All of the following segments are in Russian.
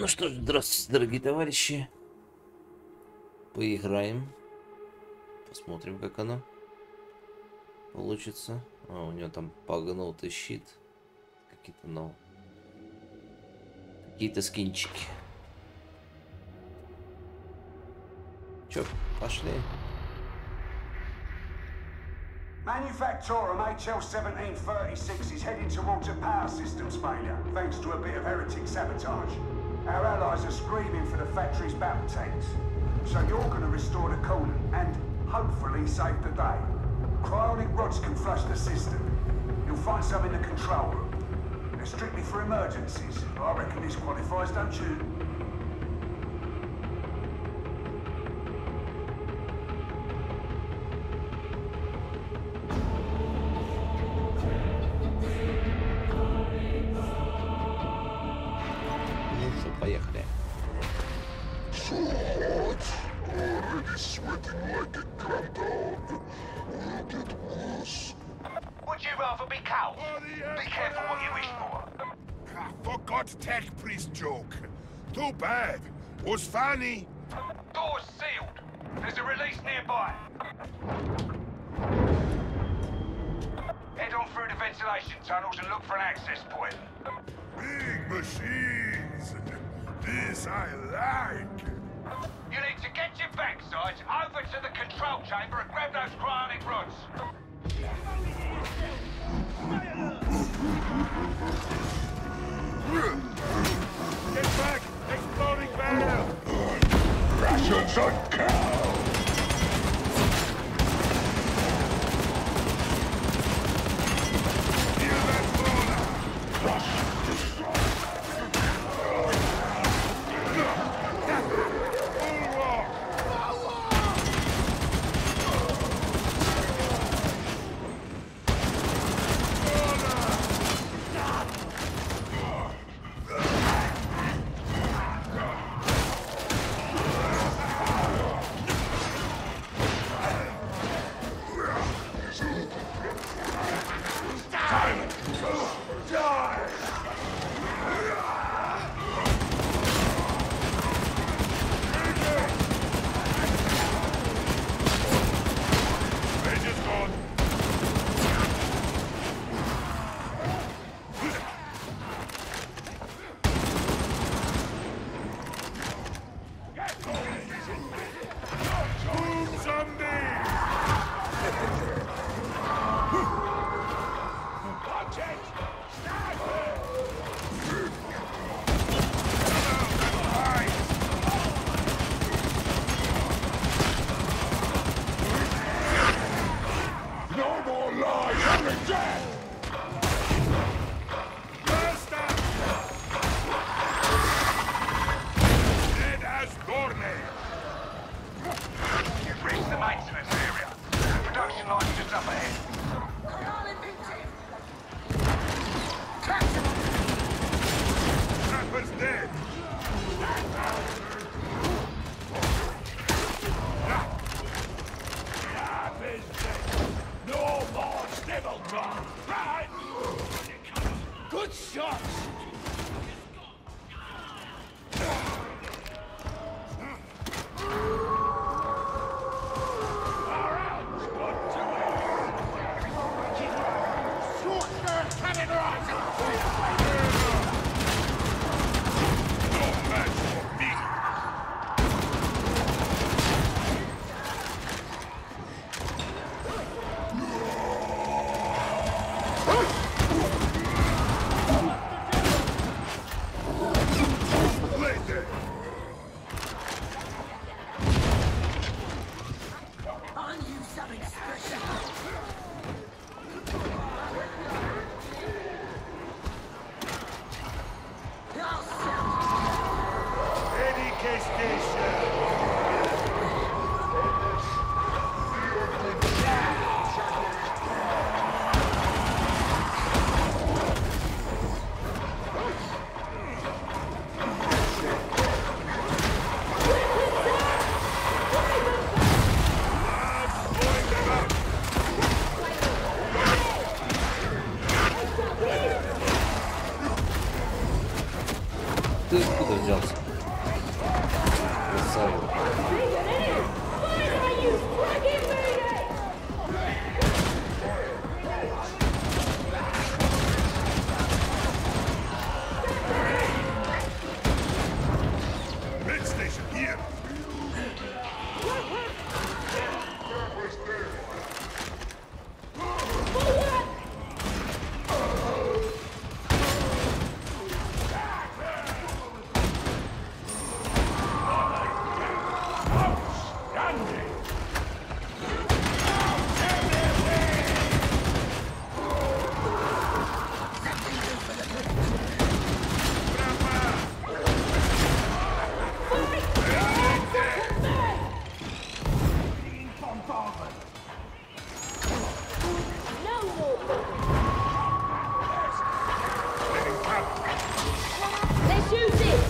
Ну что ж, здравствуйте, дорогие товарищи. Поиграем. Посмотрим, как оно получится. А, у него там погнутый щит. Какие-то, но... какие-то скинчики. Чё, пошли. Manufacturer MHL-1736 is heading towards a power systems failure, thanks to a bit of heretic sabotage. Our allies are screaming for the factory's battle tanks. So you're going to restore the coolant and hopefully save the day. Cryonic rods can flush the system. You'll find some in the control room. They're strictly for emergencies. I reckon this qualifies, don't you? Funny. Door's sealed. There's a release nearby. Head on through the ventilation tunnels and look for an access point. Big machines. This I like. You need to get your backside over to the control chamber and grab those cryonic rods. Get back! Exploding battle! Rations on cow! Hear that, Luna? Rush to взялся. Красавец.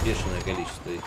Бешеное количество этих.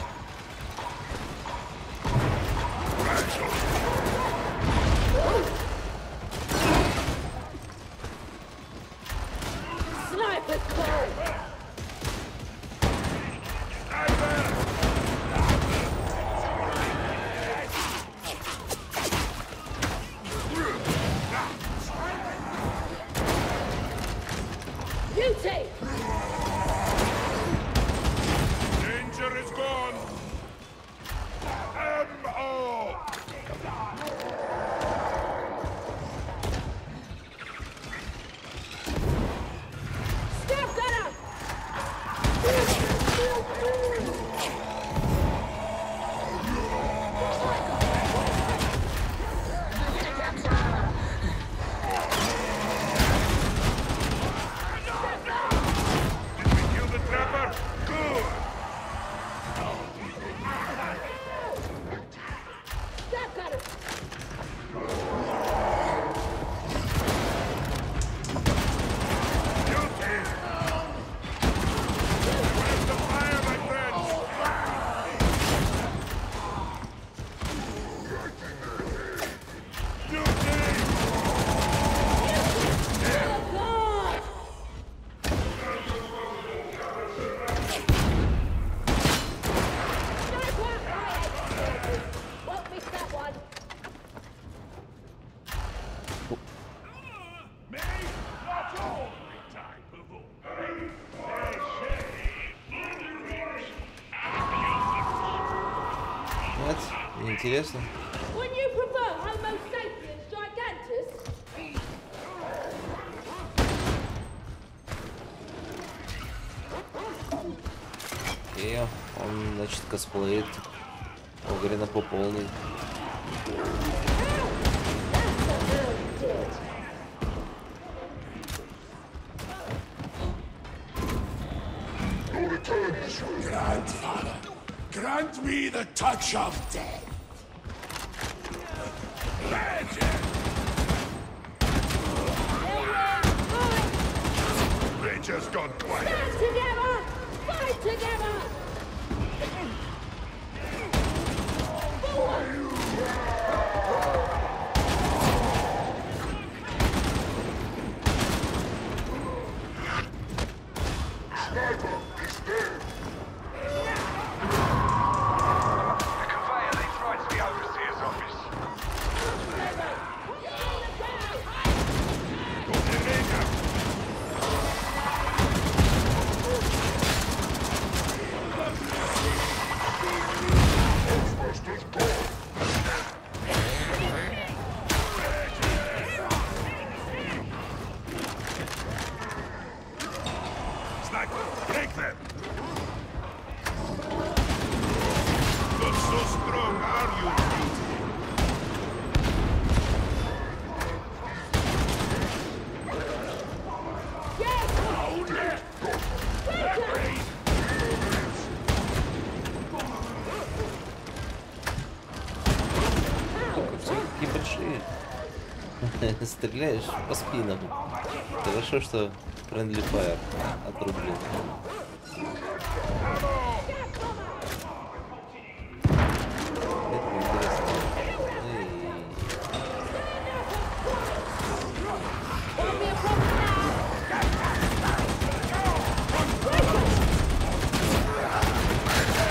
Интересно. When you prefer Homo Sapiens Gigantis. И он, значит, косплеит Огрина по полной. Grandfather, grant me the touch of death. Just gone quiet. Stand together! Fight together! Sniper is dead! The conveyor leads right to the overseer's office. Стреляешь по спинам. Хорошо, что Friendly Fire отрублен. Это интересно.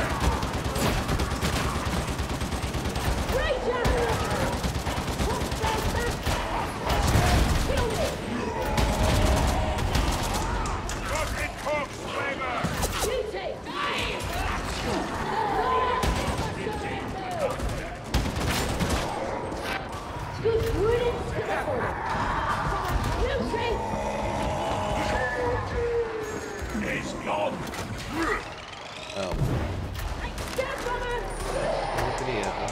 быстрее, да?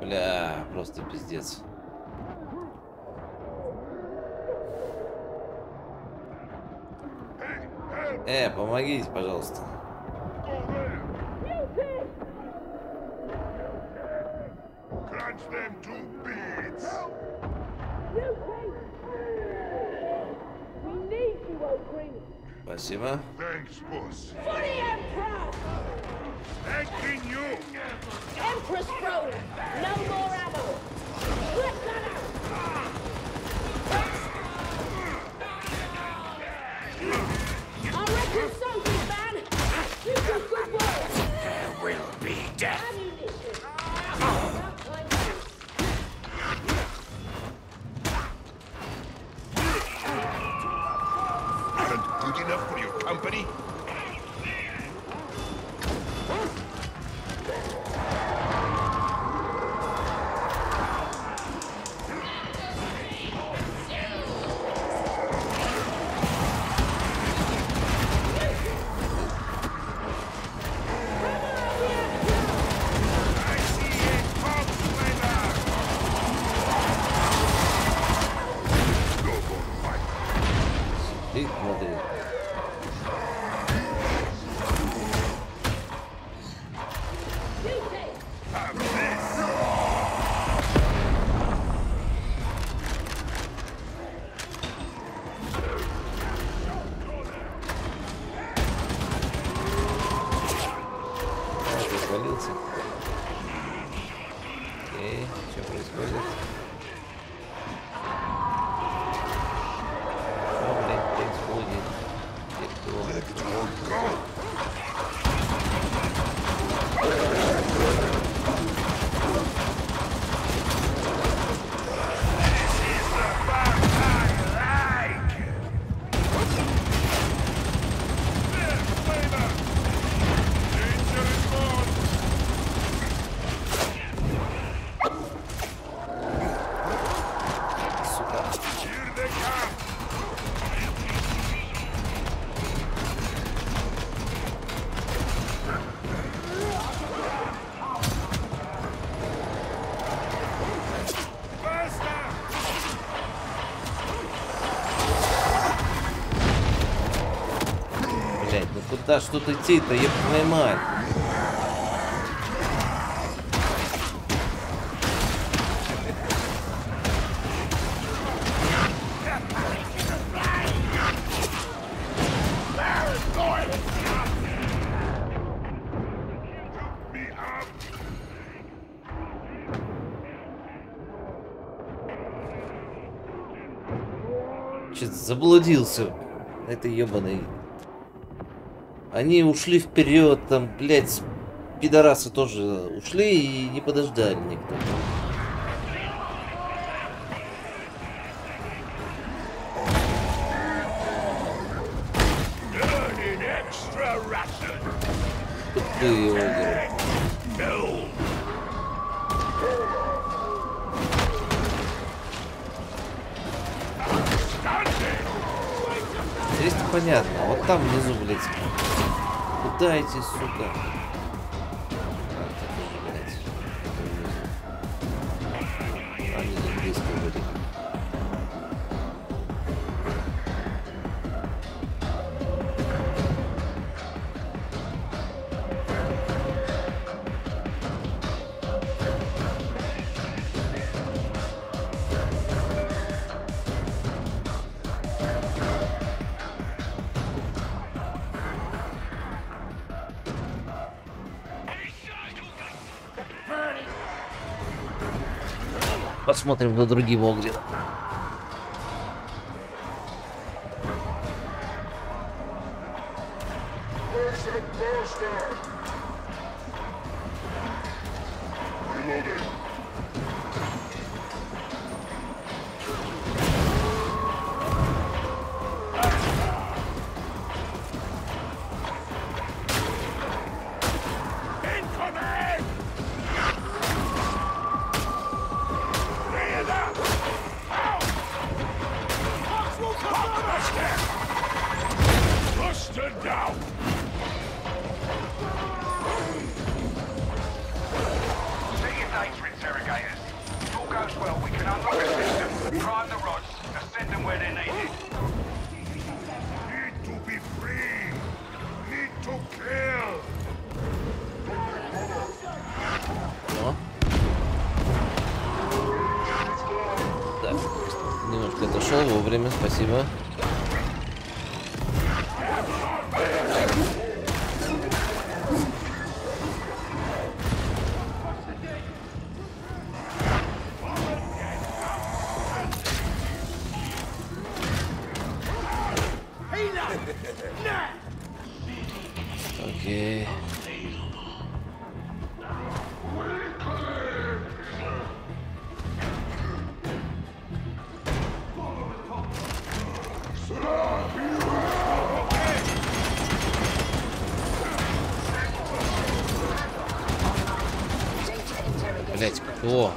Бля, просто пиздец. Помогите, пожалуйста. Спасибо. Empress Throne, no more ammo. Let that out. I reckon so, big man. You do good work. There will be death. Aren't good enough for your company? Блин, Да что ты идти-то, еб твою мать. Чё-то заблудился. Это ебаный. Они ушли вперед, там, блядь, пидорасы тоже ушли и не подождали никто. Здесь-то понятно, вот там внизу, блядь. Дайте, сука. Они не близко были. Посмотрим на другие огрина. Спасибо. Окей. О!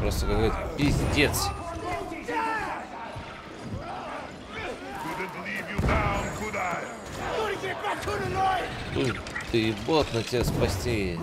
Просто какой-то пиздец. Ты бот, на тебя спасти.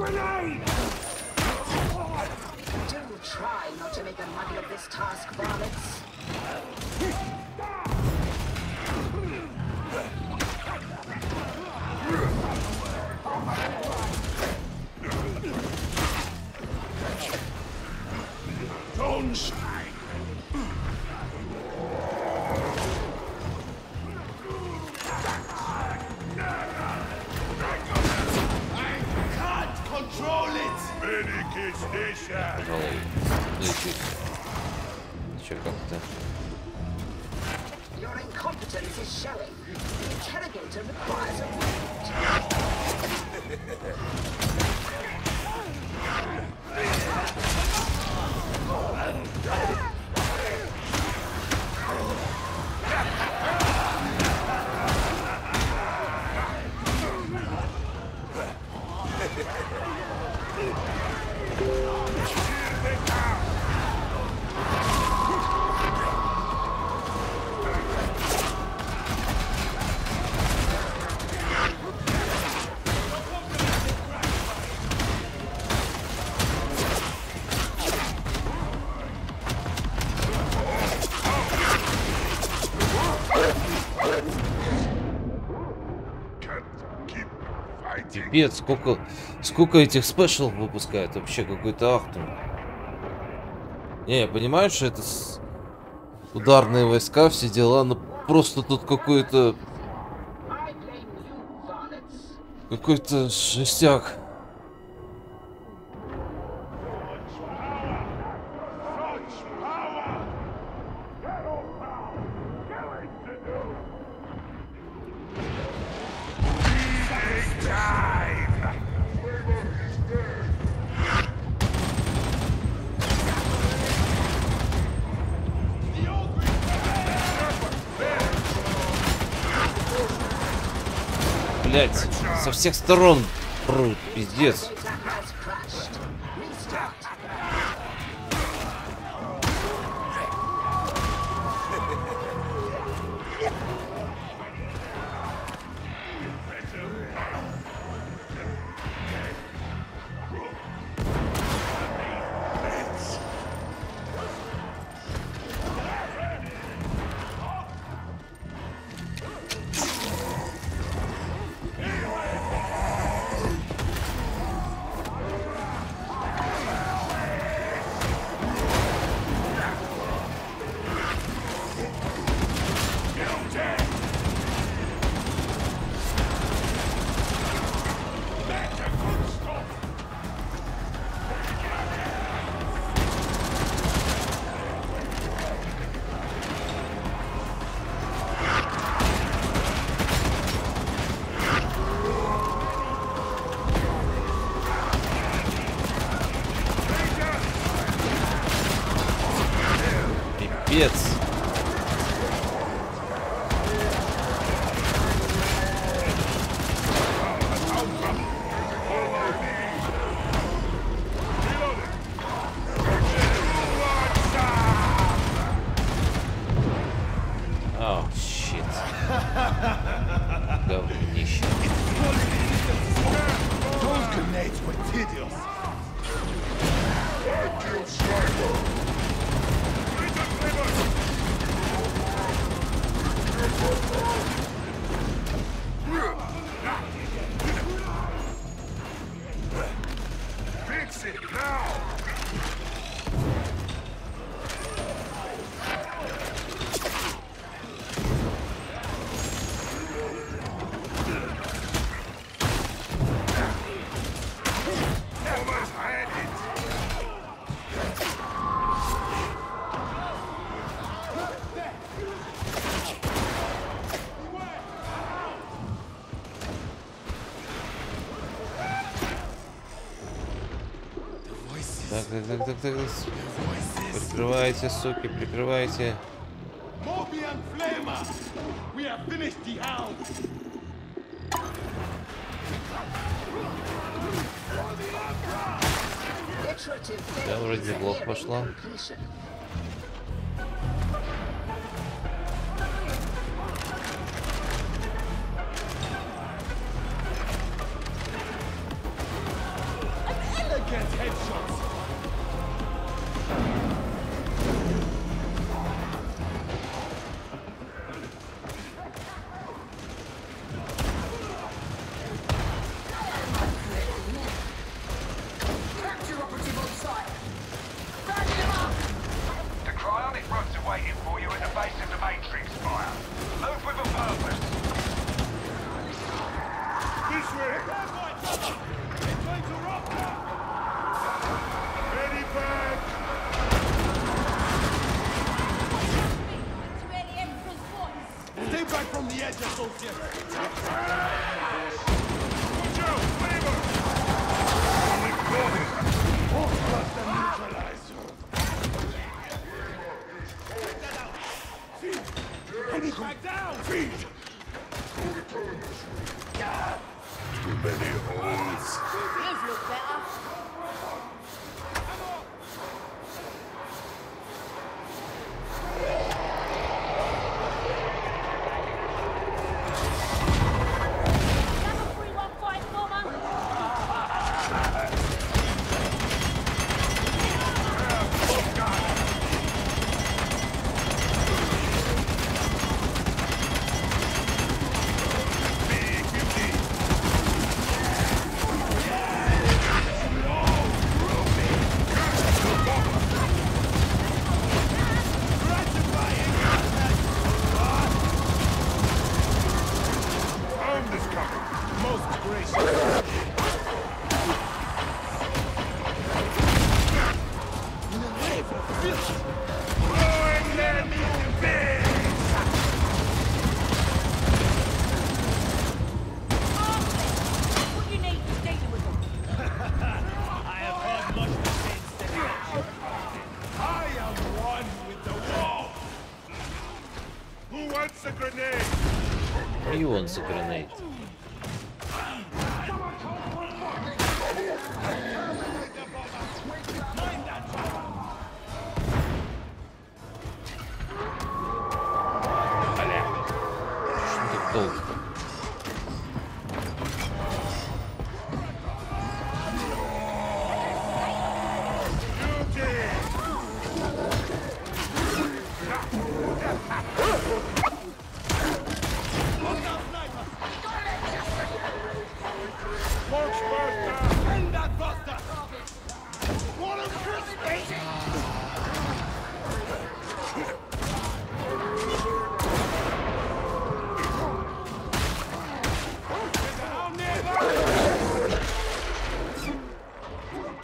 Пожалуй, лечить. Еще как-то. Пипец, сколько этих спешл выпускают, вообще какой-то ахтун. Не, я понимаю, что это ударные войска, все дела, но просто тут какой-то шестяк. Блять, со всех сторон прут, пиздец. Так. Прикрывайте, суки, прикрывайте. Да, вроде блок пошла.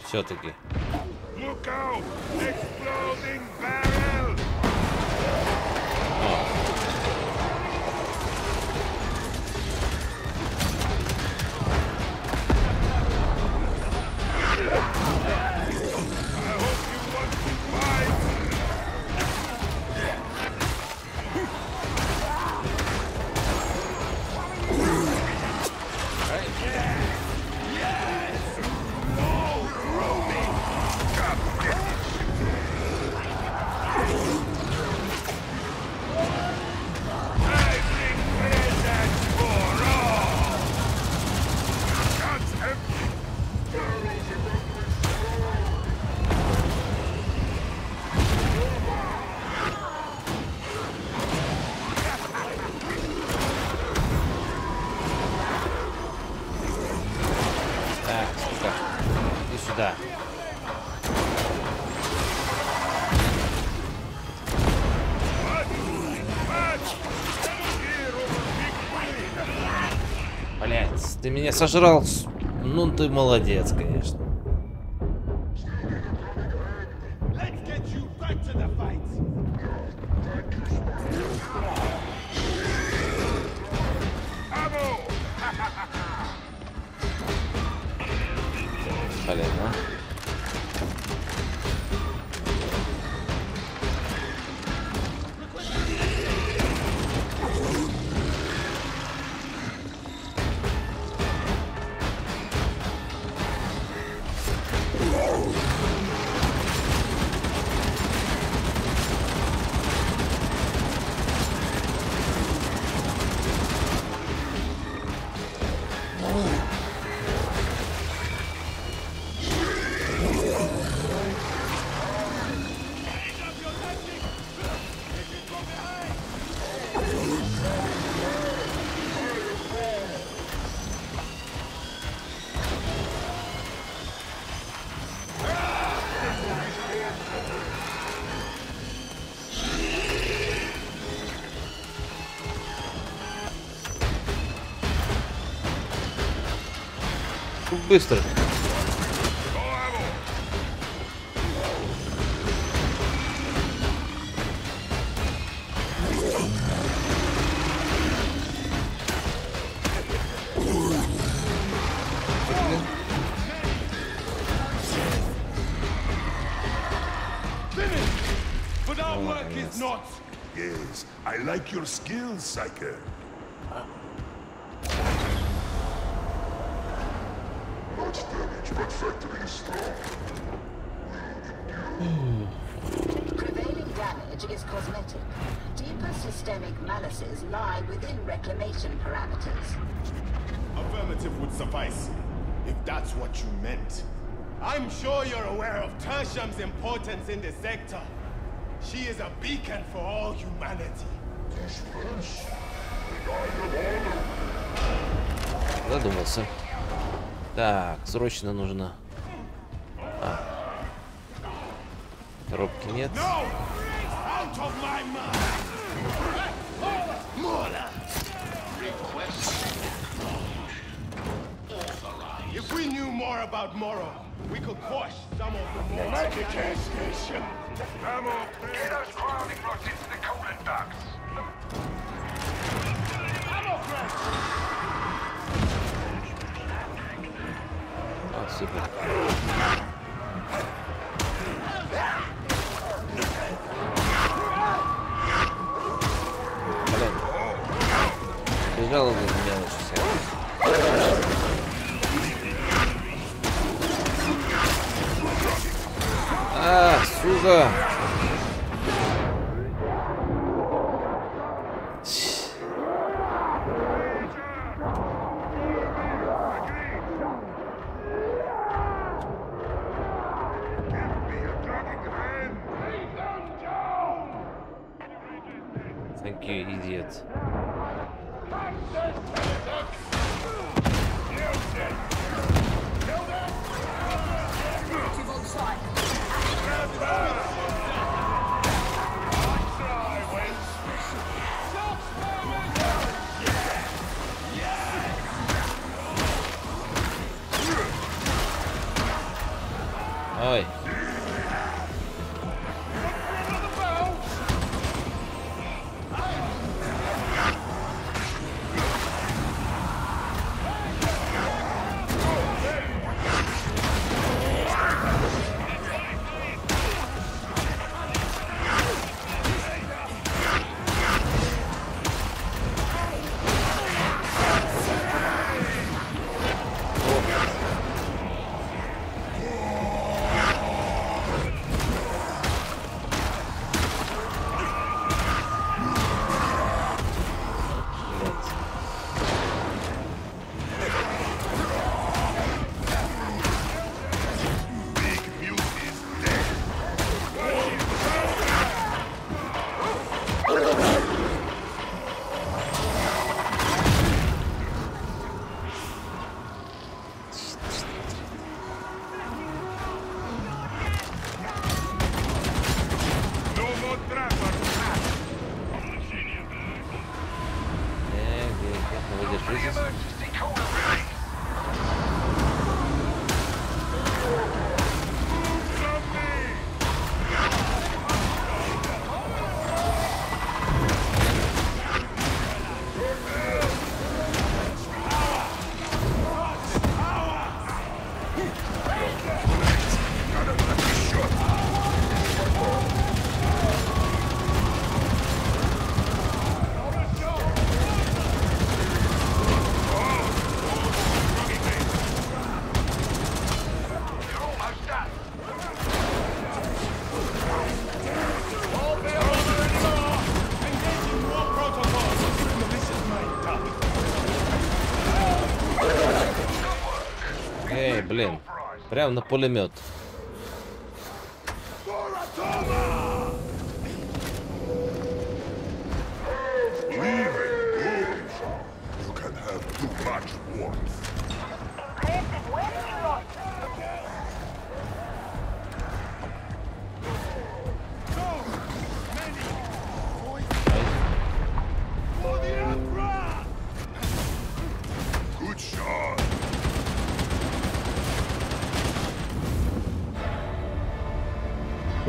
Все-таки. Ты меня сожрал, ну ты молодец, конечно. Быстро. not. Yes, I like your skills, Psyker. Much damage, but Factory is strong. Prevailing damage is cosmetic. Deeper systemic malices lie within reclamation parameters. Affirmative would suffice, if that's what you meant. I'm sure you're aware of Tersham's importance in the sector. She is a beacon for all humanity. Задумался. Так, срочно нужно. Коробки нет. If we knew more about Moro, we could quash some of the more magic air station. Get those grounding rods into the coolant ducts. Oh, super. Бежал за меня лучше всего. А, сука! Такие идиот. Ой. Блин, прям на пулемет.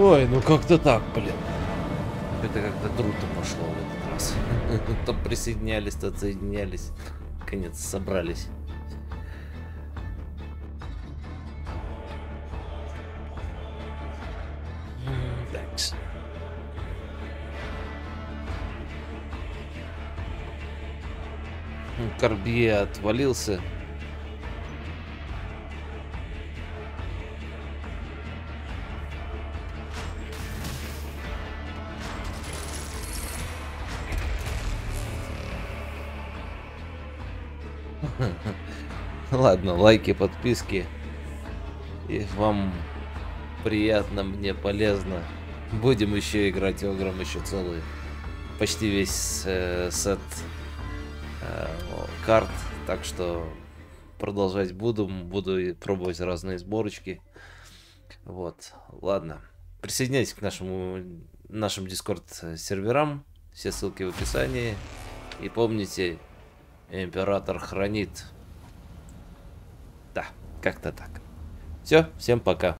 Ой, ну как-то так, блин. Это как-то трудно пошло в этот раз. То присоединялись, то отсоединялись. Наконец собрались. Корбье отвалился. Ладно, лайки, подписки. И вам приятно, мне полезно. Будем еще играть Огром еще целый. Почти весь сет карт. Так что продолжать буду. Буду пробовать разные сборочки. Вот. Ладно. Присоединяйтесь к нашим дискорд-серверам. Все ссылки в описании. И помните, император хранит. Да, как-то так. Все, всем пока.